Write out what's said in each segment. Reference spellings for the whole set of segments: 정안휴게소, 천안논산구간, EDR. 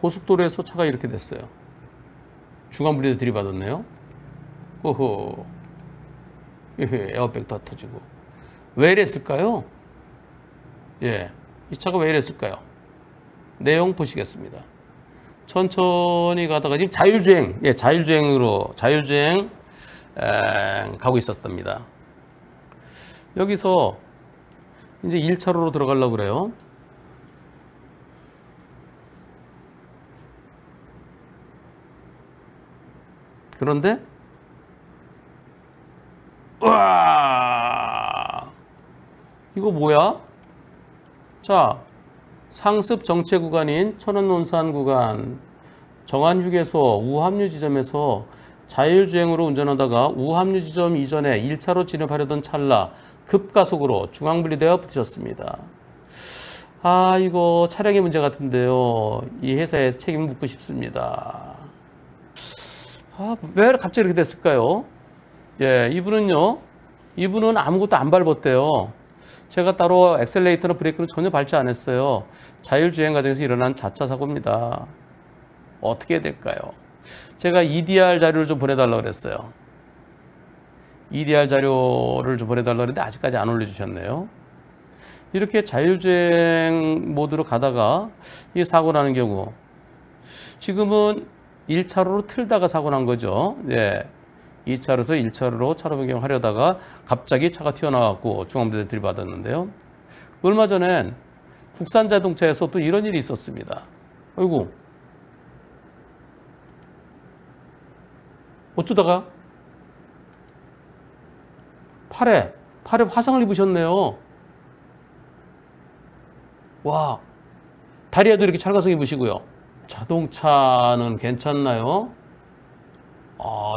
고속도로에서 차가 이렇게 됐어요. 중간 분리대 들이받았네요. 호호. 에어백도 터지고. 왜 이랬을까요? 예, 이 차가 왜 이랬을까요? 내용 보시겠습니다. 천천히 가다가 지금 자율주행, 예, 자율주행 가고 있었답니다. 여기서 이제 1차로로 들어가려고 그래요. 그런데 와, 이거 뭐야? 자, 상습 정체 구간인 천안논산 구간 정안휴게소 우합류 지점에서 자율주행으로 운전하다가 우합류 지점 이전에 1차로 진입하려던 찰나 급가속으로 중앙분리대와 부딪혔습니다. 아, 이거 차량의 문제 같은데요. 이 회사에서 책임을 묻고 싶습니다. 아, 왜 갑자기 이렇게 됐을까요? 예, 이분은 아무것도 안 밟았대요. 제가 따로 엑셀레이터나 브레이크는 전혀 밟지 않았어요. 자율주행 과정에서 일어난 자차 사고입니다. 어떻게 해야 될까요? 제가 EDR 자료를 좀 보내달라고 그랬어요. EDR 자료를 좀 보내달라고 했는데 아직까지 안 올려주셨네요. 이렇게 자율주행 모드로 가다가 이 사고 나는 경우, 지금은 1차로로 틀다가 사고 난 거죠. 예. 2차로에서 1차로로 차로 변경하려다가 갑자기 차가 튀어나왔고 중앙분리대 들이받았는데요. 얼마 전엔 국산 자동차에서 또 이런 일이 있었습니다. 아이고, 어쩌다가 팔에 화상을 입으셨네요. 와, 다리에도 이렇게 찰가성 입으시고요. 자동차는 괜찮나요?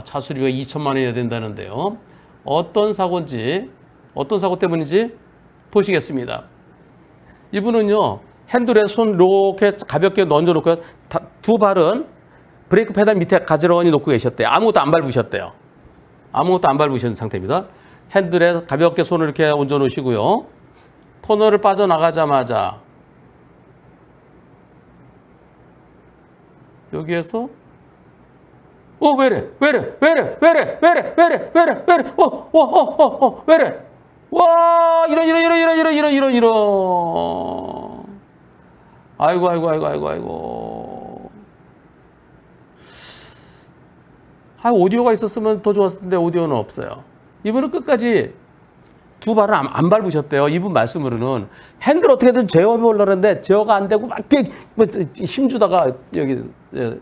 차 수리비가 2,000만 원이나 된다는데요. 어떤 사고인지, 어떤 사고 때문인지 보시겠습니다. 이분은요, 핸들에 손 이렇게 가볍게 얹어놓고 두 발은 브레이크 페달 밑에 가지런히 놓고 계셨대요. 아무것도 안 밟으셨대요. 아무것도 안 밟으신 상태입니다. 핸들에 가볍게 손을 이렇게 얹어놓으시고요. 터널을 빠져나가자마자 여기에서 왜래? 와, 이런. 아이고. 아, 오디오가 있었으면 더 좋았을 텐데 오디오는 없어요. 이분은 끝까지 두 발은 안 밟으셨대요. 이분 말씀으로는 핸들 어떻게든 제어해 보려는데 제어가 안 되고 막 힘주다가 여기, 예.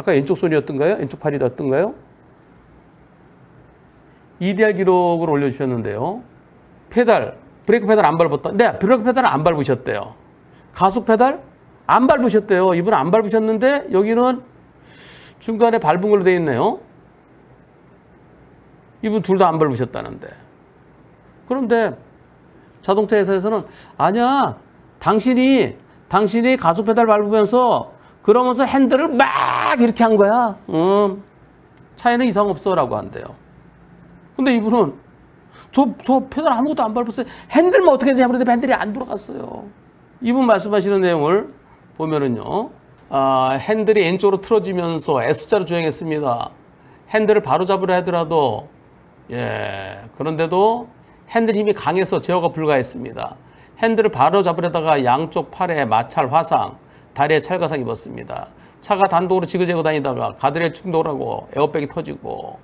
아까 왼쪽 손이었던가요? 왼쪽 팔이었던가요? EDR 기록을 올려주셨는데요. 페달, 브레이크 페달 안 밟았다. 네, 브레이크 페달은 안 밟으셨대요. 가속 페달? 안 밟으셨대요. 이분은 안 밟으셨는데 여기는 중간에 밟은 걸로 되어 있네요. 이분 둘 다 안 밟으셨다는데. 그런데 자동차 회사에서는 아니야, 당신이 가속 페달 밟으면서 그러면서 핸들을 막 이렇게 한 거야. 차에는 이상 없어라고 한대요. 근데 이분은 저 페달 아무것도 안 밟았어요. 핸들만 어떻게 해야 되는데 핸들이 안 돌아갔어요. 이분 말씀하시는 내용을 보면은요, 핸들이 왼쪽으로 틀어지면서 S자로 주행했습니다. 핸들을 바로 잡으려 하더라도, 예, 그런데도 핸들 힘이 강해서 제어가 불가했습니다. 핸들을 바로 잡으려다가 양쪽 팔에 마찰 화상, 다리에 찰가상 입었습니다. 차가 단독으로 지그재그 다니다가 가드레일 충돌하고 에어백이 터지고,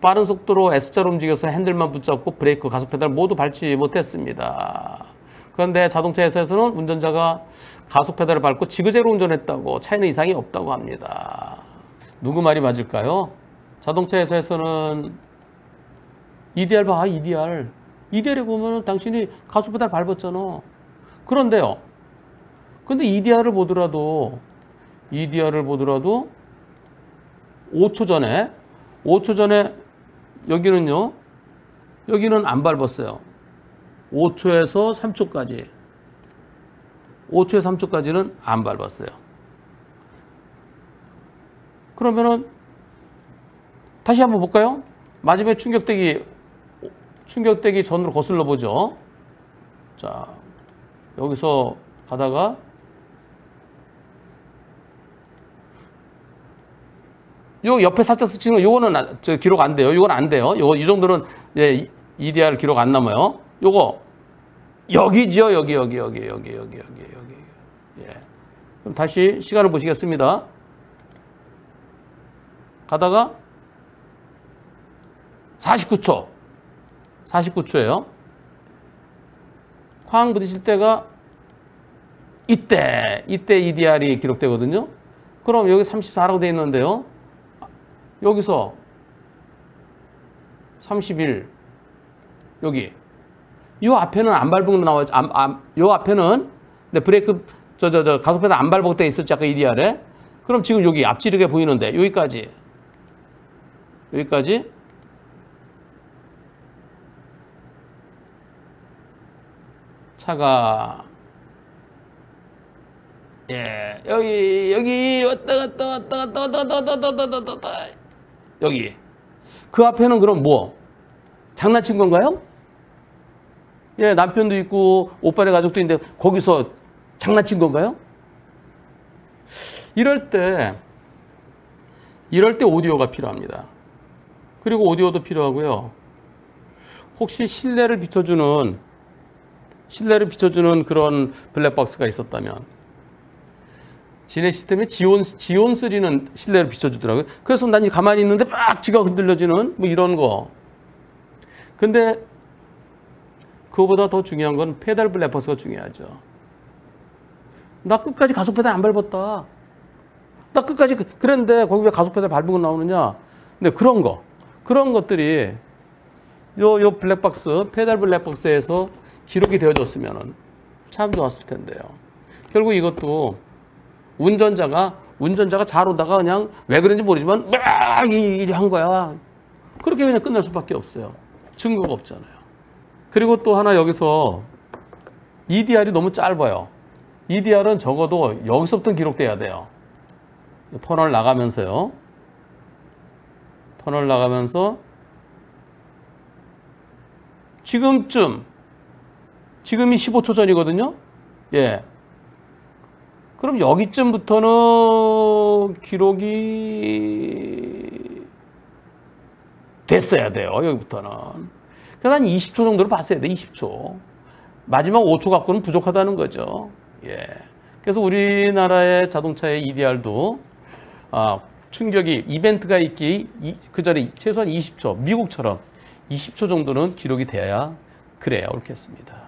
빠른 속도로 S자로 움직여서 핸들만 붙잡고 브레이크, 가속 페달 모두 밟지 못했습니다. 그런데 자동차 회사에서는 운전자가 가속 페달을 밟고 지그재그로 운전했다고, 차에는 이상이 없다고 합니다. 누구 말이 맞을까요? 자동차 회사에서는 EDR 봐, EDR. EDR에 보면 당신이 가속 페달 밟았잖아. 그런데요, 근데 EDR을 보더라도 5초 전에 여기는요, 여기는 안 밟았어요. 5초에서 3초까지는 안 밟았어요. 그러면은 다시 한번 볼까요? 마지막에 충격대기 전으로 거슬러 보죠. 자, 여기서 가다가 요 옆에 살짝 스치는 요거는 기록 안 돼요. 요건 안 돼요. 요거 이 정도는 예, EDR 기록 안 남아요. 요거 여기죠. 여기. 예. 그럼 다시 시간을 보시겠습니다. 가다가 49초. 49초예요. 쾅 부딪힐 때가 이때 EDR이 기록되거든요. 그럼 여기 34라고 되어 있는데요. 여기서 31, 여기. 요 앞에는 안 발부가 나와요. 요 앞에는 근데 브레이크 가속페달 안 발부가 돼 있었죠. 아까 EDR에. 그럼 지금 여기 앞지르게 보이는데 여기까지. 여기까지. 차가 예, 여기 왔다 갔다 여기. 그 앞에는 그럼 뭐? 장난친 건가요? 예, 남편도 있고 오빠네 가족도 있는데 거기서 장난친 건가요? 이럴 때 오디오가 필요합니다. 그리고 오디오도 필요하고요. 혹시 실내를 비춰주는 그런 블랙박스가 있었다면 진해 시스템에 지온3는 실내를 비춰주더라고요. 그래서 난 가만히 있는데 막 쥐가 흔들려지는 뭐 이런 거. 근데 그거보다 더 중요한 건 페달 블랙박스가 중요하죠. 나 끝까지 가속페달 안 밟았다. 나 끝까지 그랬는데 거기 왜 가속페달 밟고 나오느냐. 근데 그런 것들이 요 블랙박스, 페달 블랙박스에서 기록이 되어줬으면 참 좋았을 텐데요. 결국 이것도 운전자가 잘 오다가 그냥 왜 그런지 모르지만 막 이리 한 거야. 그렇게 그냥 끝날 수밖에 없어요. 증거가 없잖아요. 그리고 또 하나 여기서 EDR이 너무 짧아요. EDR은 적어도 여기서부터 기록돼야 돼요. 터널 나가면서 지금이 15초 전이거든요. 예. 그럼 여기쯤부터는 기록이 됐어야 돼요. 여기부터는. 그래서 한 20초 정도로 봤어야 돼. 20초. 마지막 5초 갖고는 부족하다는 거죠. 예. 그래서 우리나라의 자동차의 EDR도 충격이 이벤트가 있기 그 전에 최소한 20초, 미국처럼 20초 정도는 기록이 돼야 그래야 옳겠습니다.